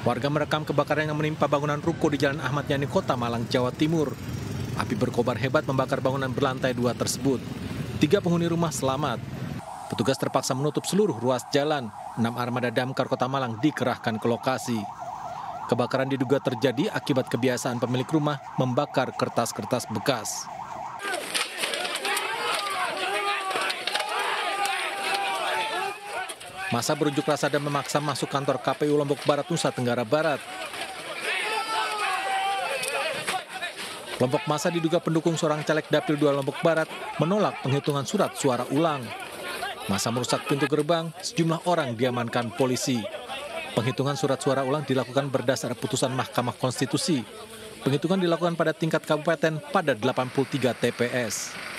Warga merekam kebakaran yang menimpa bangunan ruko di Jalan Ahmad Yani, Kota Malang, Jawa Timur. Api berkobar hebat membakar bangunan berlantai 2 tersebut. 3 penghuni rumah selamat. Petugas terpaksa menutup seluruh ruas jalan. 6 armada damkar Kota Malang dikerahkan ke lokasi. Kebakaran diduga terjadi akibat kebiasaan pemilik rumah membakar kertas-kertas bekas. Masa berunjuk rasa dan memaksa masuk kantor KPU Lombok Barat, Nusa Tenggara Barat. Kelompok massa diduga pendukung seorang caleg dapil 2 Lombok Barat menolak penghitungan surat suara ulang. Massa merusak pintu gerbang, sejumlah orang diamankan polisi. Penghitungan surat suara ulang dilakukan berdasar putusan Mahkamah Konstitusi. Penghitungan dilakukan pada tingkat kabupaten pada 83 TPS.